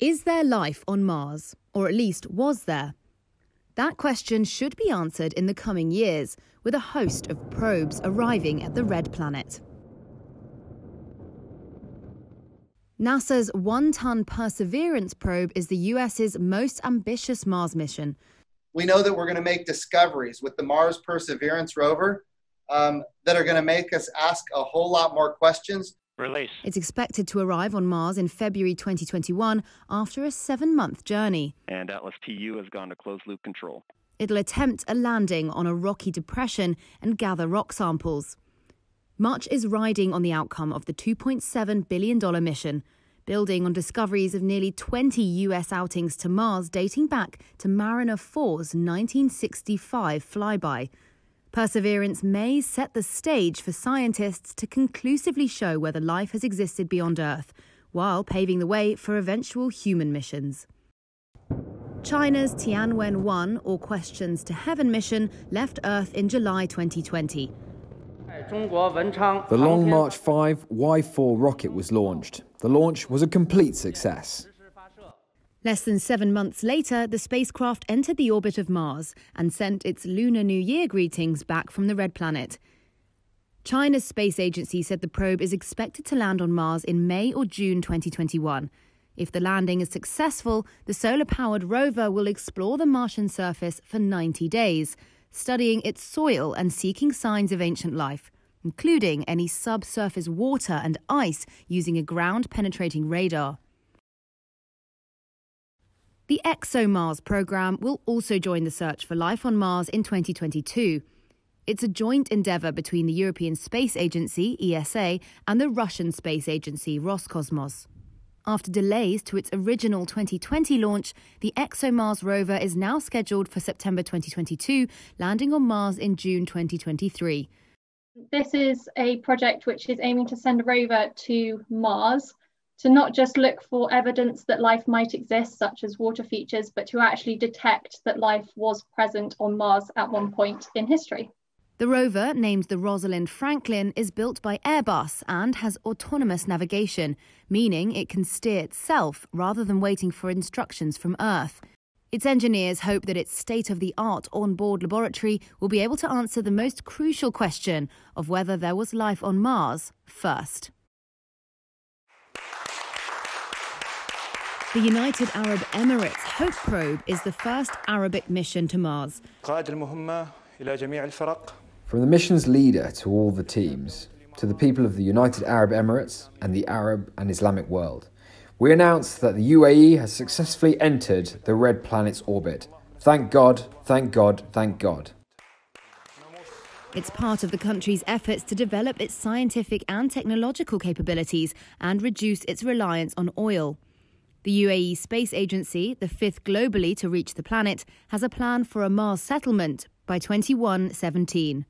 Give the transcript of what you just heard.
Is there life on Mars? Or at least, was there? That question should be answered in the coming years, with a host of probes arriving at the Red Planet. NASA's one-ton Perseverance probe is the US's most ambitious Mars mission. We know that we're going to make discoveries with the Mars Perseverance rover that are going to make us ask a whole lot more questions. Release. It's expected to arrive on Mars in February 2021 after a 7-month journey. And Atlas TU has gone to closed-loop control. It'll attempt a landing on a rocky depression and gather rock samples. Much is riding on the outcome of the $2.7 billion mission, building on discoveries of nearly 20 US outings to Mars dating back to Mariner 4's 1965 flyby. Perseverance may set the stage for scientists to conclusively show whether life has existed beyond Earth, while paving the way for eventual human missions. China's Tianwen-1, or Questions to Heaven mission, left Earth in July 2020. The Long March 5 Y4 rocket was launched. The launch was a complete success. Less than 7 months later, the spacecraft entered the orbit of Mars and sent its Lunar New Year greetings back from the Red Planet. China's space agency said the probe is expected to land on Mars in May or June 2021. If the landing is successful, the solar-powered rover will explore the Martian surface for 90 days, studying its soil and seeking signs of ancient life, including any subsurface water and ice using a ground-penetrating radar. The ExoMars program will also join the search for life on Mars in 2022. It's a joint endeavour between the European Space Agency, ESA, and the Russian space agency, Roscosmos. After delays to its original 2020 launch, the ExoMars rover is now scheduled for September 2022, landing on Mars in June 2023. This is a project which is aiming to send a rover to Mars, to not just look for evidence that life might exist, such as water features, but to actually detect that life was present on Mars at one point in history. The rover, named the Rosalind Franklin, is built by Airbus and has autonomous navigation, meaning it can steer itself rather than waiting for instructions from Earth. Its engineers hope that its state-of-the-art onboard laboratory will be able to answer the most crucial question of whether there was life on Mars first. The United Arab Emirates Hope Probe is the first Arabic mission to Mars. From the mission's leader to all the teams, to the people of the United Arab Emirates and the Arab and Islamic world, we announce that the UAE has successfully entered the Red Planet's orbit. Thank God, thank God, thank God. It's part of the country's efforts to develop its scientific and technological capabilities and reduce its reliance on oil. The UAE Space Agency, the fifth globally to reach the planet, has a plan for a Mars settlement by 2117.